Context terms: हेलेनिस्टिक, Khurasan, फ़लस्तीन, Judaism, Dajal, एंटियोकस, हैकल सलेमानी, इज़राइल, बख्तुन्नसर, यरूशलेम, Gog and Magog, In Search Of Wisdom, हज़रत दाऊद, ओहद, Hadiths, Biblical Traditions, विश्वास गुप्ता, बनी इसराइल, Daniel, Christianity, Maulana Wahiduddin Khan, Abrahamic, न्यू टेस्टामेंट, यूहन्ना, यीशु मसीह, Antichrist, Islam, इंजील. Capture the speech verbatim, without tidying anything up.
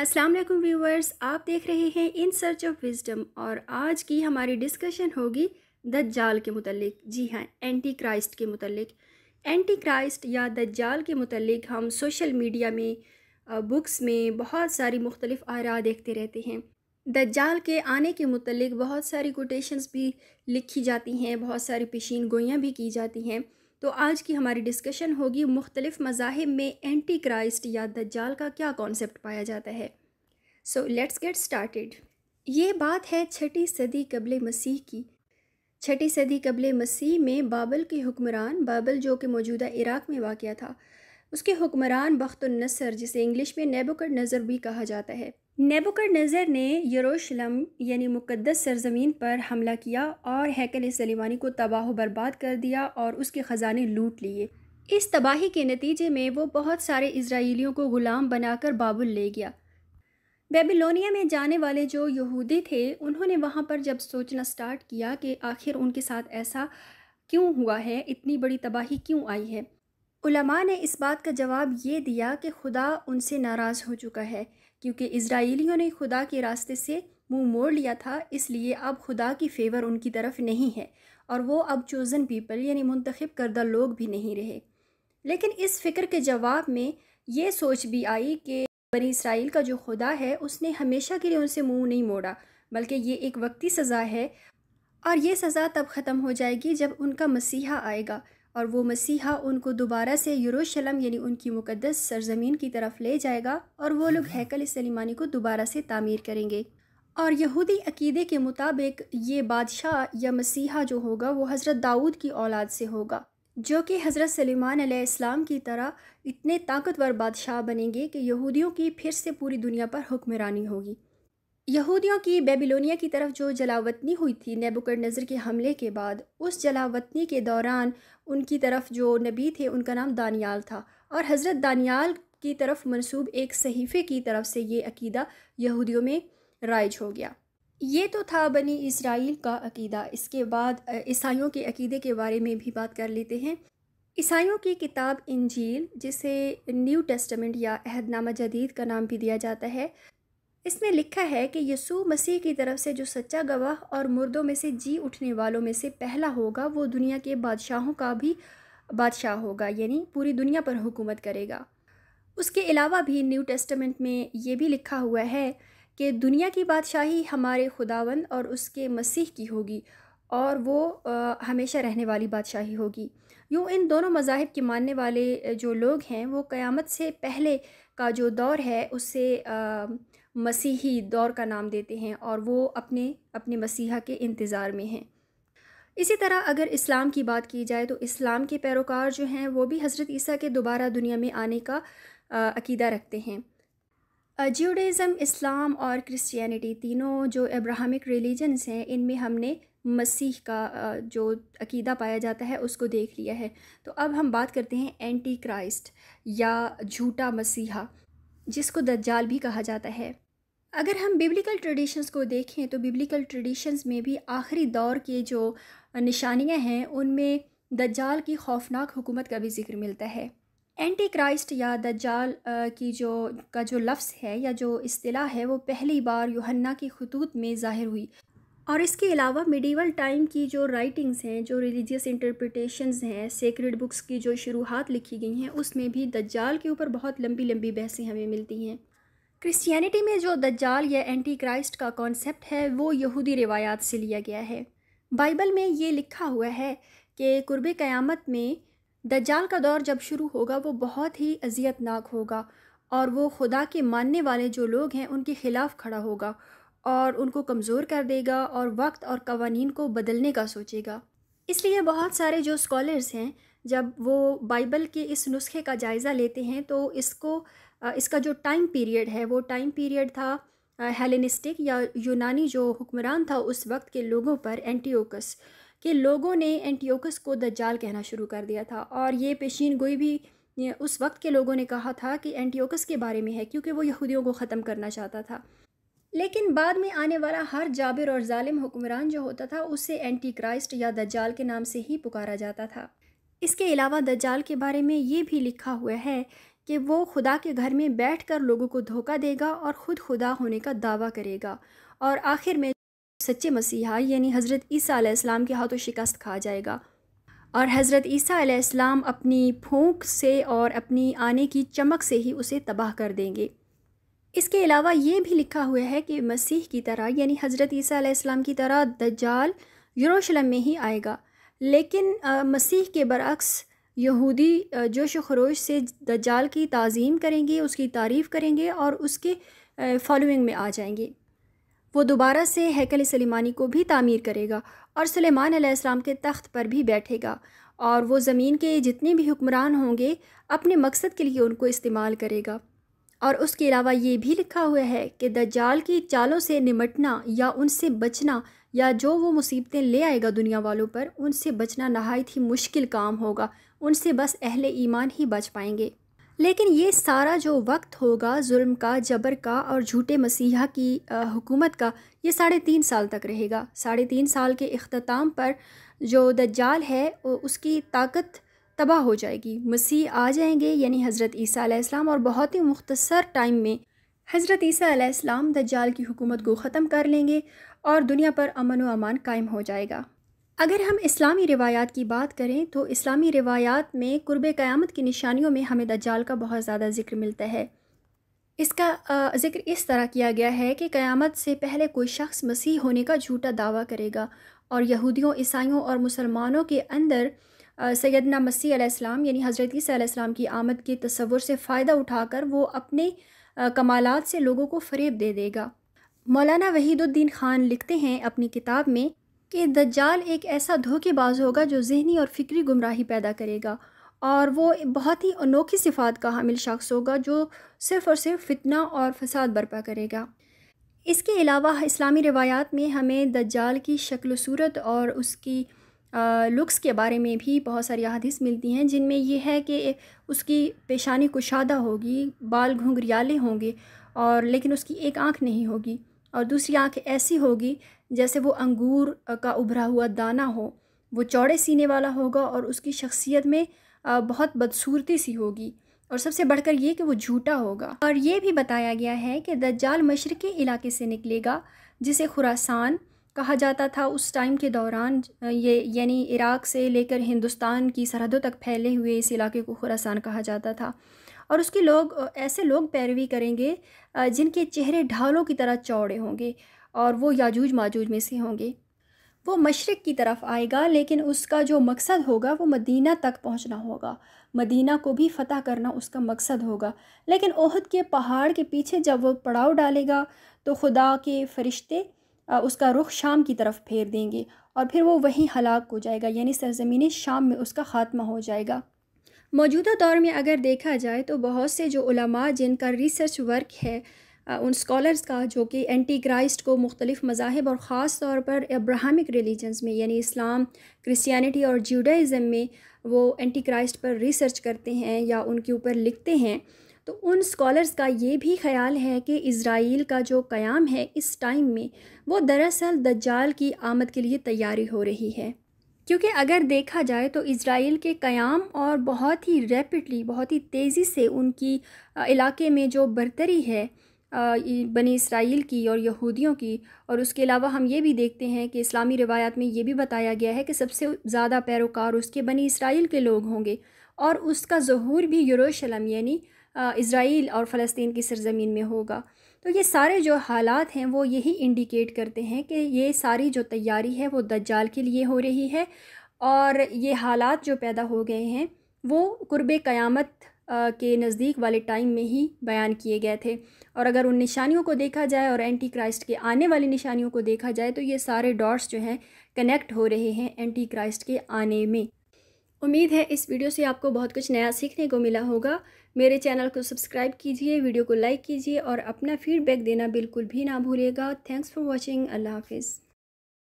अस्सलाम वालेकुम व्यूवर्स, आप देख रहे हैं इन सर्च ऑफ विजडम और आज की हमारी डिस्कशन होगी दज्जाल के मुतल्लिक। जी हाँ, एंटी क्राइस्ट के मुतल्लिक। एंटी क्राइस्ट या दज्जाल के मुतल्लिक हम सोशल मीडिया में, बुक्स में बहुत सारी मुख्तलिफ आरा देखते रहते हैं। दज्जाल के आने के मुतल्लिक बहुत सारी कोटेशंस भी लिखी जाती हैं, बहुत सारी पेशीन गोइयाँ भी की जाती हैं। तो आज की हमारी डिस्कशन होगी मुख्तलिफ मज़ाहिब में एंटी क्राइस्ट या दज्जाल का क्या कॉन्सेप्ट पाया जाता है। So let's get started. ये बात है छठी सदी कबल मसीह की। छठी सदी कबल मसीह में बाबल के हुक्मरान, बाबल जो कि मौजूदा इराक़ में वाक़िया था, उसके हुक्मरान बख्तुन्नसर, जिसे इंग्लिश में नेबुकदनेज़र भी कहा जाता है, नेबुकदनेज़र ने यरूशलेम यानी मुक़द्दस सरजमीन पर हमला किया और हैकल सलेमानी को तबाह बर्बाद कर दिया और उसके ख़जाने लूट लिए। इस तबाही के नतीजे में वो बहुत सारे इजराइलियों को ग़ुलाम बनाकर बाबुल ले गया। बेबीलोनिया में जाने वाले जो यहूदी थे, उन्होंने वहाँ पर जब सोचना स्टार्ट किया कि आखिर उनके साथ ऐसा क्यों हुआ है, इतनी बड़ी तबाही क्यों आई है, उलमा ने इस बात का जवाब ये दिया कि खुदा उनसे नाराज़ हो चुका है, क्योंकि इजराइलियों ने खुदा के रास्ते से मुंह मोड़ लिया था, इसलिए अब खुदा की फ़ेवर उनकी तरफ नहीं है और वो अब चोज़न पीपल यानी मुंतखब करदा लोग भी नहीं रहे। लेकिन इस फ़िक्र के जवाब में ये सोच भी आई कि बनी इसराइल का जो खुदा है, उसने हमेशा के लिए उनसे मुँह नहीं मोड़ा, बल्कि ये एक वक्ती सज़ा है और ये सज़ा तब ख़त्म हो जाएगी जब उनका मसीहा आएगा और वो मसीहा उनको दोबारा से यरूशलेम यानी उनकी मुक़द्दस सरजमीन की तरफ ले जाएगा और वो लोग हैकल सलेमानी को दोबारा से तामीर करेंगे। और यहूदी अकीदे के मुताबिक ये बादशाह या मसीहा जो होगा, वो हज़रत दाऊद की औलाद से होगा, जो कि हज़रत सलेमान अलैहिस्सलाम की तरह इतने ताकतवर बादशाह बनेंगे कि यहूदियों की फिर से पूरी दुनिया पर हुक्मरानी होगी। यहूदियों की बेबीलोनिया की तरफ जो जलावतनी हुई थी नेबुकदनेज़र के हमले के बाद, उस जलावतनी के दौरान उनकी तरफ जो नबी थे, उनका नाम दानियाल था और हज़रत दानियाल की तरफ मंसूब एक सहीफ़े की तरफ से ये अकीदा यहूदियों में राइज हो गया। ये तो था बनी इसराइल का अकीदा। इसके बाद ईसाइयों के अकीदे के बारे में भी बात कर लेते हैं। ईसाइयों की किताब इंजील, जिसे न्यू टेस्टामेंट या अहदनामा जदीद का नाम भी दिया जाता है, इसमें लिखा है कि यीशु मसीह की तरफ से जो सच्चा गवाह और मुर्दों में से जी उठने वालों में से पहला होगा, वो दुनिया के बादशाहों का भी बादशाह होगा, यानी पूरी दुनिया पर हुकूमत करेगा। उसके अलावा भी न्यू टेस्टामेंट में ये भी लिखा हुआ है कि दुनिया की बादशाही हमारे खुदावंद और उसके मसीह की होगी और वो आ, हमेशा रहने वाली बादशाही होगी। यूँ इन दोनों मज़ाहिब के मानने वाले जो लोग हैं, वो क़यामत से पहले का जो दौर है, उससे आ, मसीही दौर का नाम देते हैं और वो अपने अपने मसीहा के इंतज़ार में हैं। इसी तरह अगर इस्लाम की बात की जाए तो इस्लाम के पैरोकार जो हैं, वो भी हज़रत ईसा के दोबारा दुनिया में आने का आ, अकीदा रखते हैं। ज्यूडाइज़म, इस्लाम और क्रिश्चियनिटी, तीनों जो एब्राहमिक रिलीजन्स हैं, इनमें हमने मसीह का आ, जो अकीदा पाया जाता है उसको देख लिया है। तो अब हम बात करते हैं एंटी क्राइस्ट या झूठा मसीहा, जिसको दज्जाल भी कहा जाता है। अगर हम बिब्लिकल ट्रेडिशंस को देखें तो बिब्लिकल ट्रेडिशंस में भी आखिरी दौर के जो निशानियां हैं, उनमें दज्जाल की खौफनाक हुकूमत का भी जिक्र मिलता है। एंटी क्राइस्ट या दज्जाल की जो का जो लफ्ज़ है या जो इस्तिलाह है, वो पहली बार यूहन्ना की खतूत में ज़ाहिर हुई और इसके अलावा मिडीवल टाइम की जो राइटिंग्स हैं, जो रिलीजियस इंटरप्रिटेशंस हैं, सेक्रेड बुक्स की जो शुरुआत लिखी गई हैं, उसमें भी दज्जाल के ऊपर बहुत लंबी लंबी बहसें हमें मिलती हैं। क्रिश्चियनिटी में जो दज्जाल या एंटी क्राइस्ट का कॉन्सेप्ट है, वो यहूदी रिवायात से लिया गया है। बाइबल में ये लिखा हुआ है कि कुर्बे क़यामत में दज्जाल का दौर जब शुरू होगा, वो बहुत ही अजियतनाक होगा और वो खुदा के मानने वाले जो लोग हैं, उनके ख़िलाफ़ खड़ा होगा और उनको कमज़ोर कर देगा और वक्त और कवानीन को बदलने का सोचेगा। इसलिए बहुत सारे जो स्कॉलर्स हैं, जब वो बाइबल के इस नुस्खे का जायज़ा लेते हैं तो इसको इसका जो टाइम पीरियड है, वो टाइम पीरियड था हेलेनिस्टिक या यूनानी जो हुक्मरान था उस वक्त के लोगों पर। एंटियोकस के लोगों ने एंटियोकस को दज्जाल कहना शुरू कर दिया था और ये पेशीन गोई भी उस वक्त के लोगों ने कहा था कि एंटियोकस के बारे में है, क्योंकि वो यहूदियों को ख़त्म करना चाहता था। लेकिन बाद में आने वाला हर जाबिर और जालिम हुक्मरान जो होता था, उसे एंटी क्राइस्ट या दज्जाल के नाम से ही पुकारा जाता था। इसके अलावा दज्जाल के बारे में ये भी लिखा हुआ है कि वो खुदा के घर में बैठकर लोगों को धोखा देगा और ख़ुद खुदा होने का दावा करेगा और आखिर में सच्चे मसीहा यानी हज़रत ईसा अलैहिस्सलाम के हाथों शिकस्त खा जाएगा। और हज़रत ईसा अलैहिस्सलाम अपनी फूंक से और अपनी आने की चमक से ही उसे तबाह कर देंगे। इसके अलावा ये भी लिखा हुआ है कि मसीह की तरह यानी हज़रत ईसा अलैहिस्सलाम की तरह दज्जाल यरूशलेम में ही आएगा, लेकिन आ, मसीह के बरअक्स यहूदी जोश खरोश से दज्जाल की ताज़ीम करेंगे, उसकी तारीफ़ करेंगे और उसके फॉलोइंग में आ जाएंगे। वो दोबारा से हैकल सलेमानी को भी तामीर करेगा और सुलेमान अलैहिस्सलाम के तख्त पर भी बैठेगा और वो ज़मीन के जितने भी हुक्मरान होंगे अपने मकसद के लिए उनको इस्तेमाल करेगा। और उसके अलावा ये भी लिखा हुआ है कि दज्जाल की चालों से निमटना या उनसे बचना या जो वो मुसीबतें ले आएगा दुनिया वालों पर, उनसे बचना नहायत ही मुश्किल काम होगा, उनसे बस अहले ईमान ही बच पाएंगे। लेकिन ये सारा जो वक्त होगा जुल्म का, जबर का और झूठे मसीहा की हुकूमत का, ये साढ़े तीन साल तक रहेगा। साढ़े तीन साल के इख्तिताम पर जो दज्जाल है उसकी ताकत तबाह हो जाएगी। मसीह आ जाएंगे यानी हज़रत ईसा अलैहिस्सलाम और बहुत ही मुख्तसर टाइम में हज़रत ईसा अलैहिस्सलाम दज्जाल की हुकूमत को ख़त्म कर लेंगे और दुनिया पर अमन व अमान कायम हो जाएगा। अगर हम इस्लामी रिवायात की बात करें तो इस्लामी रिवायात में कुर्ब क़यामत की निशानियों में हमें दज्जाल का बहुत ज़्यादा ज़िक्र मिलता है। इसका ज़िक्र इस तरह किया गया है कि क़यामत से पहले कोई शख्स मसीह होने का झूठा दावा करेगा और यहूदियों, ईसाइयों और मुसलमानों के अंदर सैयदना मसीह अलैहिस्सलाम यानी हज़रत ईसा अलैहिस्सलाम की आमद के तसव्वुर से फ़ायदा उठाकर वो अपने कमालात से लोगों को फरेब दे देगा। मौलाना वहीदुद्दीन खान लिखते हैं अपनी किताब में कि दज्जाल एक ऐसा धोखेबाज होगा जो ज़हनी और फ़िक्री गुमराही पैदा करेगा और वो बहुत ही अनोखी सिफ़ात का हामिल शख्स होगा जो सिर्फ़ और सिर्फ फितना और फसाद बर्पा करेगा। इसके अलावा इस्लामी रिवायात में हमें दज्जाल की शक्ल सूरत और उसकी लुक्स के बारे में भी बहुत सारी अहादीस मिलती हैं, जिनमें यह है कि उसकी पेशानी कुशादा होगी, बाल घुंघरियाले होंगे और लेकिन उसकी एक आँख नहीं होगी और दूसरी आँख ऐसी होगी जैसे वो अंगूर का उभरा हुआ दाना हो। वो चौड़े सीने वाला होगा और उसकी शख्सियत में बहुत बदसूरती सी होगी और सबसे बढ़कर ये कि वो झूठा होगा। और ये भी बताया गया है कि दज्जाल मशरक़ी इलाके से निकलेगा जिसे खुरासान कहा जाता था। उस टाइम के दौरान ये यानी इराक़ से लेकर हिंदुस्तान की सरहदों तक फैले हुए इस इलाके को खुरासान कहा जाता था और उसके लोग ऐसे लोग पैरवी करेंगे जिनके चेहरे ढालों की तरह चौड़े होंगे और वो याजूज माजूज में से होंगे। वो मशरक़ की तरफ आएगा लेकिन उसका जो मकसद होगा वो मदीना तक पहुंचना होगा, मदीना को भी फ़तह करना उसका मकसद होगा। लेकिन ओहद के पहाड़ के पीछे जब वो पड़ाव डालेगा तो खुदा के फरिश्ते उसका रुख शाम की तरफ फेर देंगे और फिर वो वहीं हलाक हो जाएगा यानी सरजमीन शाम में उसका ख़ात्मा हो जाएगा। मौजूदा दौर में अगर देखा जाए तो बहुत से जो उलमा जिनका रिसर्च वर्क है, उन स्कॉलर्स का जो कि एंटी क्राइस्ट को मुख्तलिफ़ मज़ाहिब और ख़ास तौर पर अब्राहमिक रिलीजन्स में यानी इस्लाम, क्रिश्चियनिटी और जुडाइज़म में वो एंटी क्राइस्ट पर रिसर्च करते हैं या उनके ऊपर लिखते हैं, तो उन स्कॉलर्स का ये भी ख्याल है कि इज़राइल का जो क़याम है इस टाइम में वो दरअसल दज्जाल की आमद के लिए तैयारी हो रही है। क्योंकि अगर देखा जाए तो इज़राइल के क़याम और बहुत ही रैपिडली, बहुत ही तेज़ी से उनकी इलाके में जो बरतरी है बनी इसराइल की और यहूदियों की, और उसके अलावा हम ये भी देखते हैं कि इस्लामी रिवायात में ये भी बताया गया है कि सबसे ज़्यादा पैरोकार उसके बनी इसराइल के लोग होंगे और उसका ज़हूर भी यरूशलेम यानी इसराइल और फ़लस्तीन की सरज़मीन में होगा। तो ये सारे जो हालात हैं वो यही इंडिकेट करते हैं कि ये सारी जो तैयारी है वो दज्जाल के लिए हो रही है और ये हालात जो पैदा हो गए हैं वो कुर्बे क़यामत के नज़दीक वाले टाइम में ही बयान किए गए थे। और अगर उन निशानियों को देखा जाए और एंटी क्राइस्ट के आने वाली निशानियों को देखा जाए तो ये सारे डॉट्स जो हैं कनेक्ट हो रहे हैं एंटी क्राइस्ट के आने में। उम्मीद है इस वीडियो से आपको बहुत कुछ नया सीखने को मिला होगा। मेरे चैनल को सब्सक्राइब कीजिए, वीडियो को लाइक कीजिए और अपना फीडबैक देना बिल्कुल भी ना भूलिएगा। Thanks for watching. अल्लाह हाफिज़।